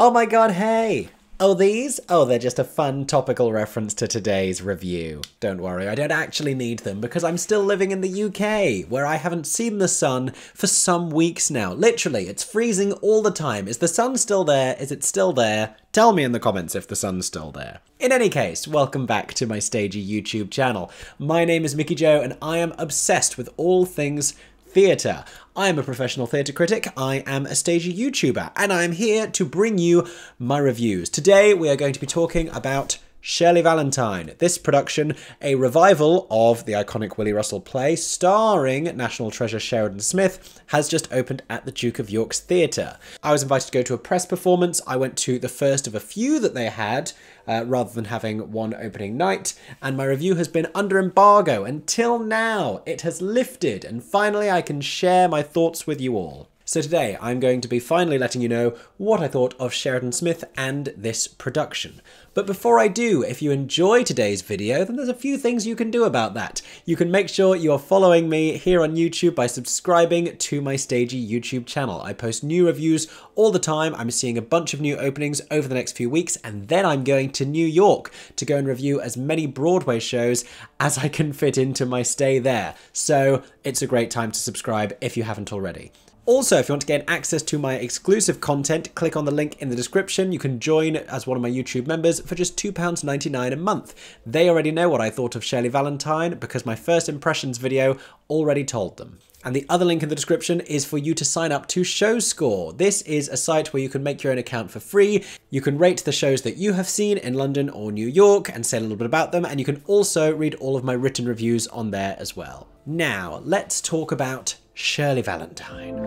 Oh my God, hey. Oh, these? Oh, they're just a fun topical reference to today's review. Don't worry, I don't actually need them because I'm still living in the UK, where I haven't seen the sun for some weeks now. Literally, it's freezing all the time. Is the sun still there? Is it still there? Tell me in the comments if the sun's still there. In any case, welcome back to my stagey YouTube channel. My name is Mickey Joe and I am obsessed with all things theatre. I am a professional theatre critic, I am a stagey YouTuber, and I am here to bring you my reviews. Today we are going to be talking about Shirley Valentine. This production, a revival of the iconic Willy Russell play starring National Treasure Sheridan Smith, has just opened at the Duke of York's Theatre. I was invited to go to a press performance. I went to the first of a few that they had, rather than having one opening night, and my review has been under embargo until now. It has lifted, and finally I can share my thoughts with you all. So today I'm going to be finally letting you know what I thought of Sheridan Smith and this production. But before I do, if you enjoy today's video, then there's a few things you can do about that. You can make sure you're following me here on YouTube by subscribing to my stagey YouTube channel. I post new reviews all the time. I'm seeing a bunch of new openings over the next few weeks, and then I'm going to New York to go and review as many Broadway shows as I can fit into my stay there. So it's a great time to subscribe if you haven't already. Also, if you want to gain access to my exclusive content, click on the link in the description. You can join as one of my YouTube members for just £2.99 a month. They already know what I thought of Shirley Valentine because my first impressions video already told them. And the other link in the description is for you to sign up to ShowScore. This is a site where you can make your own account for free. You can rate the shows that you have seen in London or New York and say a little bit about them. And you can also read all of my written reviews on there as well. Now, let's talk about Shirley Valentine.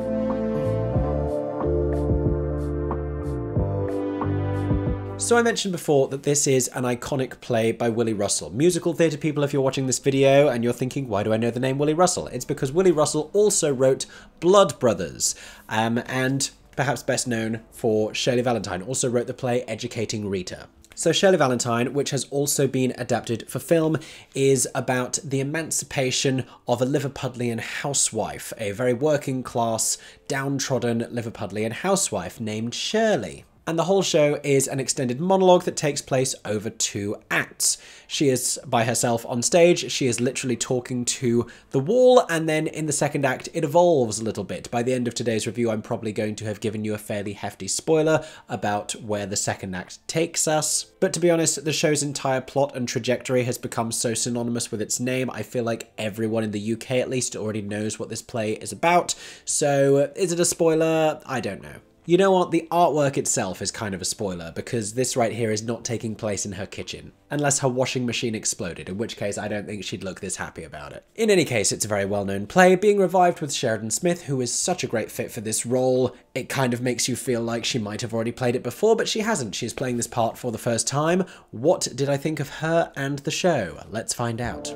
So I mentioned before that this is an iconic play by Willy Russell. Musical theatre people, if you're watching this video and you're thinking, why do I know the name Willy Russell? It's because Willy Russell also wrote Blood Brothers, and perhaps best known for Shirley Valentine, also wrote the play Educating Rita. So Shirley Valentine, which has also been adapted for film, is about the emancipation of a Liverpudlian housewife, a very working class, downtrodden Liverpudlian housewife named Shirley. And the whole show is an extended monologue that takes place over 2 acts. She is by herself on stage. She is literally talking to the wall. And then in the second act, it evolves a little bit. By the end of today's review, I'm probably going to have given you a fairly hefty spoiler about where the second act takes us. But to be honest, the show's entire plot and trajectory has become so synonymous with its name. I feel like everyone in the UK, at least, already knows what this play is about. So is it a spoiler? I don't know. You know what, the artwork itself is kind of a spoiler because this right here is not taking place in her kitchen, unless her washing machine exploded, in which case I don't think she'd look this happy about it. In any case, it's a very well-known play, being revived with Sheridan Smith, who is such a great fit for this role. It kind of makes you feel like she might have already played it before, but she hasn't. She's playing this part for the first time. What did I think of her and the show? Let's find out.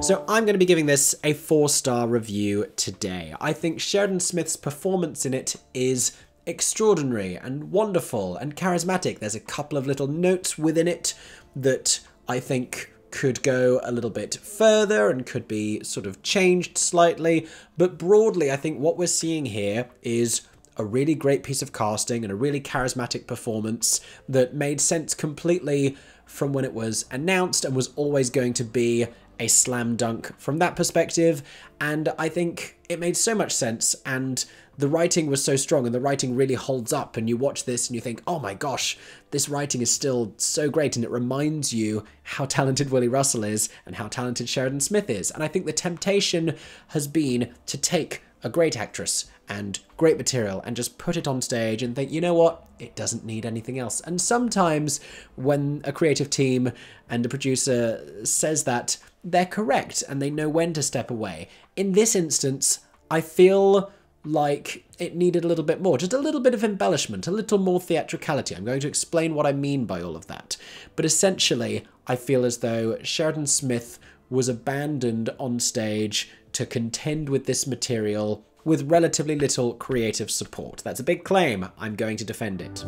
So I'm going to be giving this a 4-star review today. I think Sheridan Smith's performance in it is extraordinary and wonderful and charismatic. There's a couple of little notes within it that I think could go a little bit further and could be sort of changed slightly. But broadly, I think what we're seeing here is a really great piece of casting and a really charismatic performance that made sense completely from when it was announced and was always going to be a slam dunk from that perspective, and I think it made so much sense, and the writing was so strong, and the writing really holds up, and you watch this and you think, oh my gosh, this writing is still so great, and it reminds you how talented Willy Russell is and how talented Sheridan Smith is. And I think the temptation has been to take a great actress and great material and just put it on stage and think, you know what, it doesn't need anything else. And sometimes when a creative team and a producer says that, they're correct and they know when to step away. In this instance, I feel like it needed a little bit more, just a little bit of embellishment, a little more theatricality. I'm going to explain what I mean by all of that. But essentially, I feel as though Sheridan Smith was abandoned on stage to contend with this material with relatively little creative support. That's a big claim. I'm going to defend it.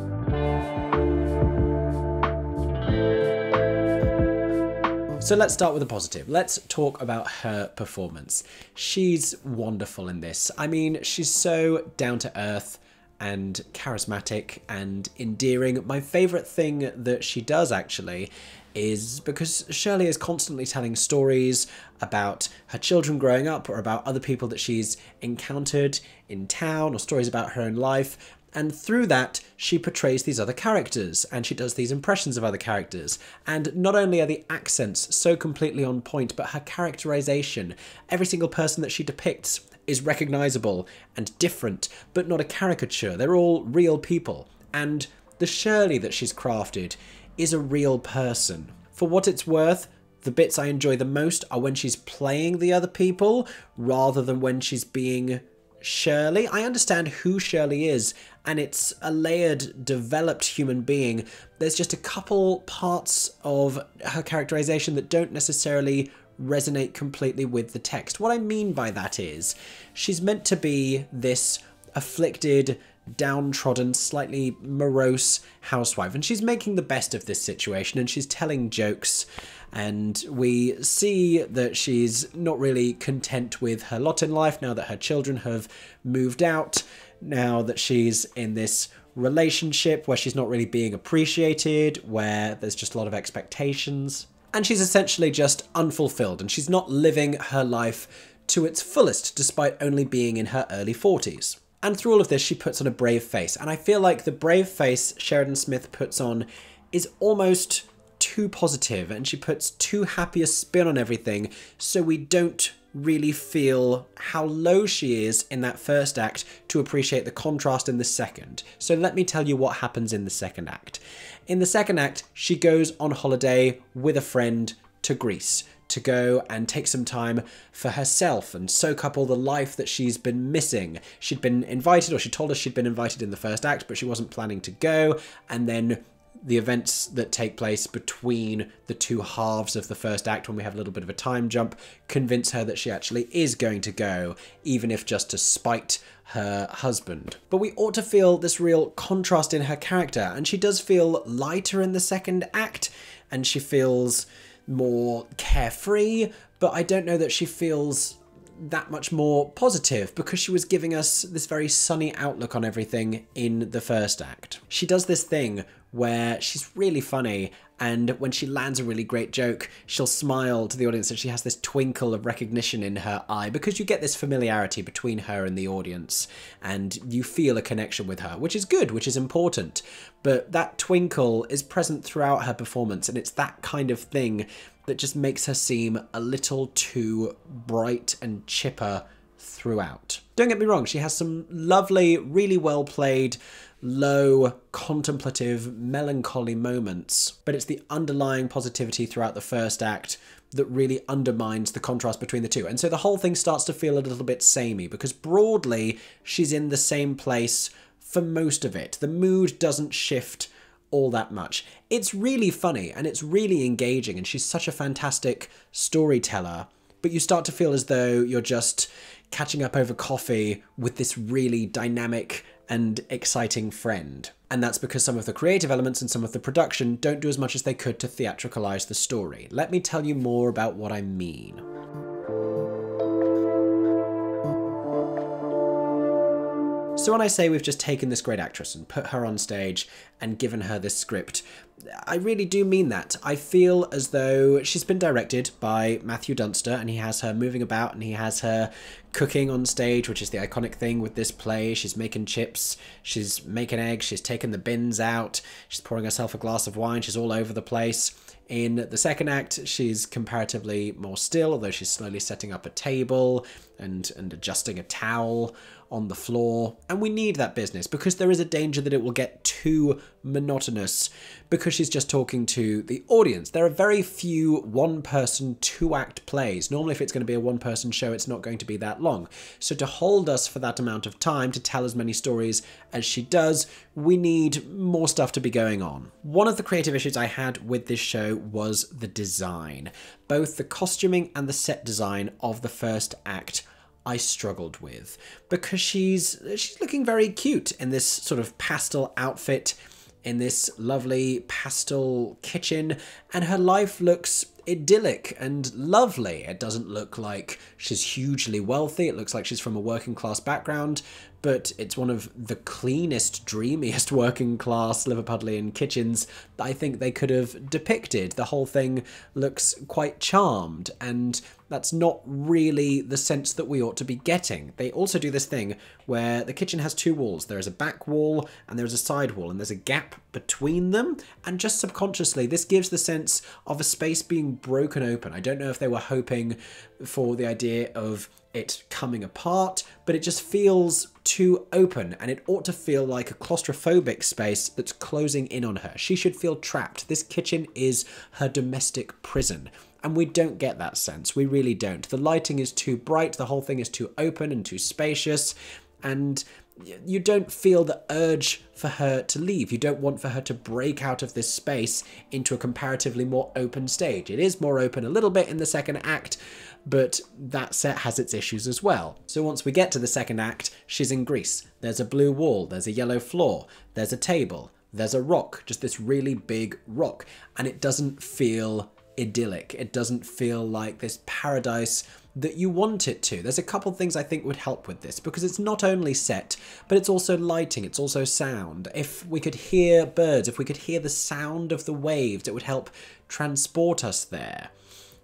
So let's start with the positive. Let's talk about her performance. She's wonderful in this. I mean, she's so down to earth and charismatic and endearing. My favourite thing that she does, actually, is because Shirley is constantly telling stories about her children growing up or about other people that she's encountered in town or stories about her own life. And through that, she portrays these other characters, and she does these impressions of other characters. And not only are the accents so completely on point, but her characterization, every single person that she depicts is recognizable and different, but not a caricature. They're all real people. And the Shirley that she's crafted is a real person. For what it's worth, the bits I enjoy the most are when she's playing the other people rather than when she's being Shirley. I understand who Shirley is, and it's a layered, developed human being. There's just a couple parts of her characterization that don't necessarily resonate completely with the text. What I mean by that is, she's meant to be this afflicted, downtrodden, slightly morose housewife, and she's making the best of this situation, and she's telling jokes, and we see that she's not really content with her lot in life now that her children have moved out, now that she's in this relationship where she's not really being appreciated, where there's just a lot of expectations, and she's essentially just unfulfilled, and she's not living her life to its fullest despite only being in her early 40s. And through all of this, she puts on a brave face. And I feel like the brave face Sheridan Smith puts on is almost too positive, and she puts too happy a spin on everything, so we don't really feel how low she is in that first act to appreciate the contrast in the second. So let me tell you what happens in the second act. In the second act, she goes on holiday with a friend to Greece, to go and take some time for herself and soak up all the life that she's been missing. She'd been invited, or she told us she'd been invited in the first act, but she wasn't planning to go. And then the events that take place between the two halves of the first act, when we have a little bit of a time jump, convince her that she actually is going to go, even if just to spite her husband. But we ought to feel this real contrast in her character, and she does feel lighter in the second act, and she feels more carefree, but I don't know that she feels that much more positive, because she was giving us this very sunny outlook on everything in the first act. She does this thing where she's really funny, and when she lands a really great joke, she'll smile to the audience, and she has this twinkle of recognition in her eye, because you get this familiarity between her and the audience, and you feel a connection with her, which is good, which is important. But that twinkle is present throughout her performance, and it's that kind of thing that just makes her seem a little too bright and chipper throughout. Don't get me wrong, she has some lovely, really well played, low, contemplative, melancholy moments, but it's the underlying positivity throughout the first act that really undermines the contrast between the two. And so the whole thing starts to feel a little bit samey, because broadly she's in the same place for most of it. The mood doesn't shift all that much. It's really funny and it's really engaging, and she's such a fantastic storyteller, but you start to feel as though you're just catching up over coffee with this really dynamic and exciting friend. And that's because some of the creative elements and some of the production don't do as much as they could to theatricalize the story. Let me tell you more about what I mean. So when I say we've just taken this great actress and put her on stage and given her this script, I really do mean that. I feel as though she's been directed by Matthew Dunster, and he has her moving about, and he has her cooking on stage, which is the iconic thing with this play. She's making chips, she's making eggs, she's taking the bins out, she's pouring herself a glass of wine, she's all over the place. In the second act, she's comparatively more still, although she's slowly setting up a table and adjusting a towel on the floor. And we need that business, because there is a danger that it will get too monotonous, because she's just talking to the audience. There are very few one-person, two-act plays. Normally, if it's going to be a one-person show, it's not going to be that long. So to hold us for that amount of time, to tell as many stories as she does, we need more stuff to be going on. One of the creative issues I had with this show was the design. Both the costuming and the set design of the first act I struggled with, because she's looking very cute in this sort of pastel outfit in this lovely pastel kitchen, and her life looks idyllic and lovely. It doesn't look like she's hugely wealthy. It looks like she's from a working class background, but it's one of the cleanest, dreamiest working class Liverpudlian kitchens that I think they could have depicted. The whole thing looks quite charmed, and that's not really the sense that we ought to be getting. They also do this thing where the kitchen has two walls. There is a back wall and there is a side wall, and there's a gap between them, and just subconsciously this gives the sense of a space being broken open. I don't know if they were hoping for the idea of it coming apart, but it just feels too open, and it ought to feel like a claustrophobic space that's closing in on her. She should feel trapped. This kitchen is her domestic prison. And we don't get that sense. We really don't. The lighting is too bright. The whole thing is too open and too spacious. And you don't feel the urge for her to leave. You don't want for her to break out of this space into a comparatively more open stage. It is more open a little bit in the second act, but that set has its issues as well. So once we get to the second act, she's in Greece. There's a blue wall. There's a yellow floor. There's a table. There's a rock. Just this really big rock. And it doesn't feel idyllic. It doesn't feel like this paradise that you want it to. There's a couple things I think would help with this, because it's not only set, but it's also lighting, it's also sound. If we could hear birds, if we could hear the sound of the waves, it would help transport us there.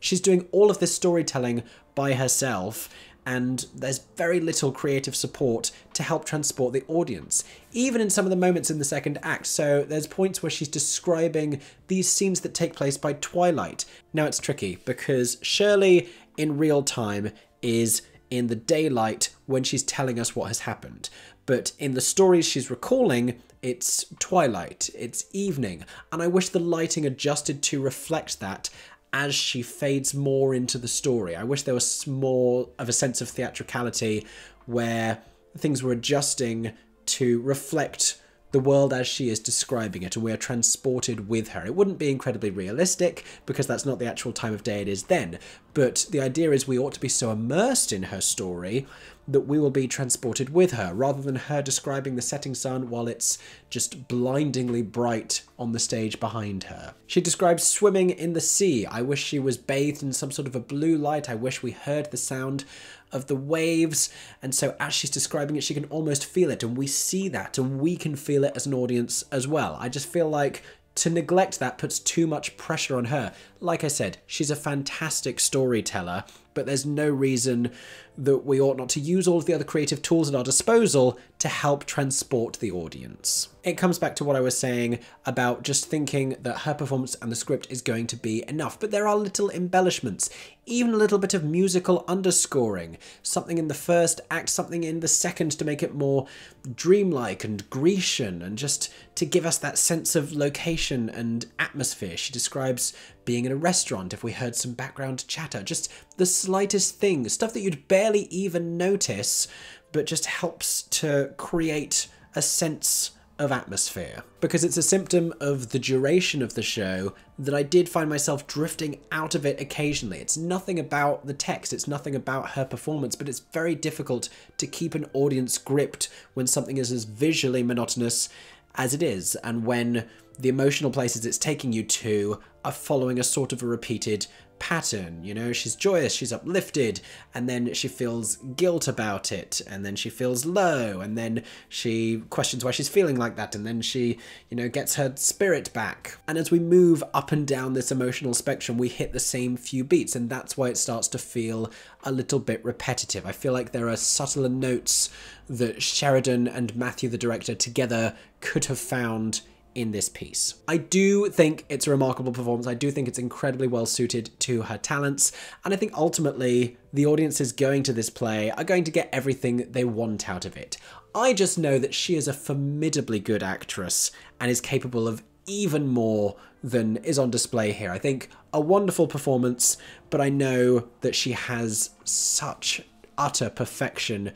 She's doing all of this storytelling by herself, and there's very little creative support to help transport the audience, even in some of the moments in the second act. So there's points where she's describing these scenes that take place by twilight. Now it's tricky, because Shirley in real time is in the daylight when she's telling us what has happened. But in the stories she's recalling, it's twilight, it's evening, and I wish the lighting adjusted to reflect that as she fades more into the story. I wish there was more of a sense of theatricality where things were adjusting to reflect the world as she is describing it, and we are transported with her. It wouldn't be incredibly realistic, because that's not the actual time of day it is then, but the idea is we ought to be so immersed in her story that we will be transported with her, rather than her describing the setting sun while it's just blindingly bright on the stage behind her. She describes swimming in the sea. I wish she was bathed in some sort of a blue light. I wish we heard the sound of the waves, and so as she's describing it, she can almost feel it, and we see that, and we can feel it as an audience as well. I just feel like to neglect that puts too much pressure on her. Like I said, she's a fantastic storyteller, but there's no reason that we ought not to use all of the other creative tools at our disposal to help transport the audience. It comes back to what I was saying about just thinking that her performance and the script is going to be enough, but there are little embellishments, even a little bit of musical underscoring, something in the first act, something in the second to make it more dreamlike and Grecian, and just to give us that sense of location and atmosphere. She describes being in a restaurant, if we heard some background chatter, just the slightest thing, stuff that you'd barely even notice, but just helps to create a sense of atmosphere. Because it's a symptom of the duration of the show that I did find myself drifting out of it occasionally. It's nothing about the text, it's nothing about her performance, but it's very difficult to keep an audience gripped when something is as visually monotonous as it is, and when the emotional places it's taking you to are following a sort of a repeated pattern. You know, she's joyous, she's uplifted, and then she feels guilt about it, and then she feels low, and then she questions why she's feeling like that, and then she, you know, gets her spirit back. And as we move up and down this emotional spectrum, we hit the same few beats, and that's why it starts to feel a little bit repetitive. I feel like there are subtler notes that Sheridan and Matthew, the director, together could have found in this piece. I do think it's a remarkable performance. I do think it's incredibly well suited to her talents, and I think ultimately the audiences going to this play are going to get everything they want out of it. I just know that she is a formidably good actress and is capable of even more than is on display here. I think a wonderful performance, but I know that she has such utter perfection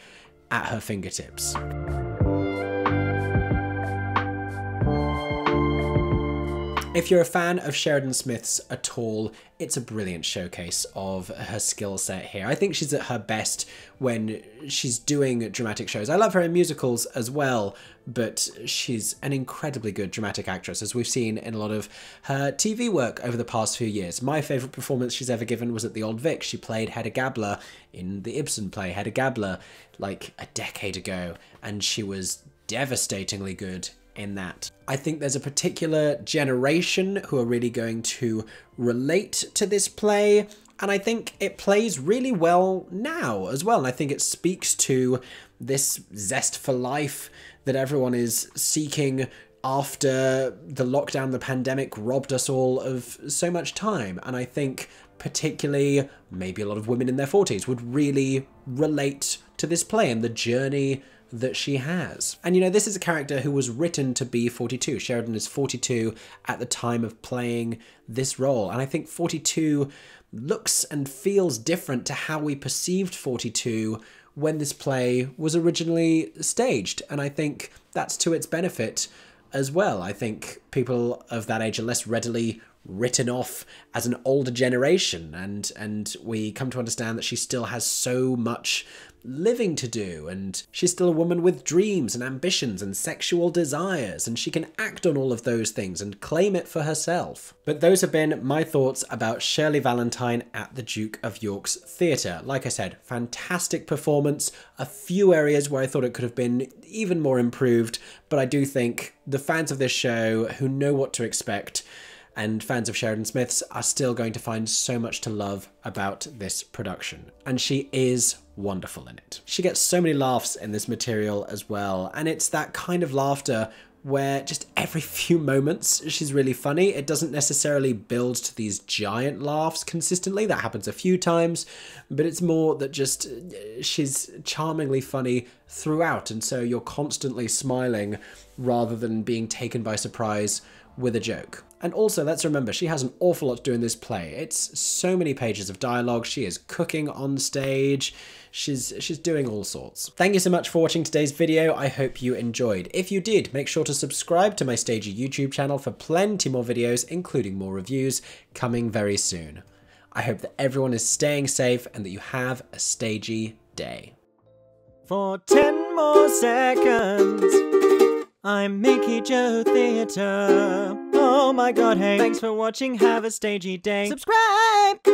at her fingertips. If you're a fan of Sheridan Smith's at all, it's a brilliant showcase of her skill set here. I think she's at her best when she's doing dramatic shows. I love her in musicals as well, but she's an incredibly good dramatic actress, as we've seen in a lot of her TV work over the past few years. My favourite performance she's ever given was at the Old Vic. She played Hedda Gabler in the Ibsen play Hedda Gabler like a decade ago, and she was devastatingly good in that. I think there's a particular generation who are really going to relate to this play, and I think it plays really well now as well, and I think it speaks to this zest for life that everyone is seeking after the lockdown, the pandemic robbed us all of so much time, and I think particularly maybe a lot of women in their 40s would really relate to this play and the journey that she has. And you know, this is a character who was written to be 42. Sheridan is 42 at the time of playing this role, and I think 42 looks and feels different to how we perceived 42 when this play was originally staged, and I think that's to its benefit as well. I think people of that age are less readily written off as an older generation, and we come to understand that she still has so much living to do, and she's still a woman with dreams and ambitions and sexual desires, and she can act on all of those things and claim it for herself. But those have been my thoughts about Shirley Valentine at the Duke of York's Theatre. Like I said, fantastic performance, a few areas where I thought it could have been even more improved, but I do think the fans of this show who know what to expect and fans of Sheridan Smith's are still going to find so much to love about this production. And she is wonderful in it. She gets so many laughs in this material as well, and it's that kind of laughter where just every few moments she's really funny. It doesn't necessarily build to these giant laughs consistently. That happens a few times, but it's more that just she's charmingly funny throughout, and so you're constantly smiling rather than being taken by surprise with a joke. And also, let's remember, she has an awful lot to do in this play. It's so many pages of dialogue. She is cooking on stage. She's doing all sorts. Thank you so much for watching today's video. I hope you enjoyed. If you did, make sure to subscribe to my Stagey YouTube channel for plenty more videos, including more reviews, coming very soon. I hope that everyone is staying safe and that you have a stagey day. For 10 more seconds, I'm Mickey Joe Theatre. Oh my god, hey, thanks for watching, have a stagey day. Subscribe!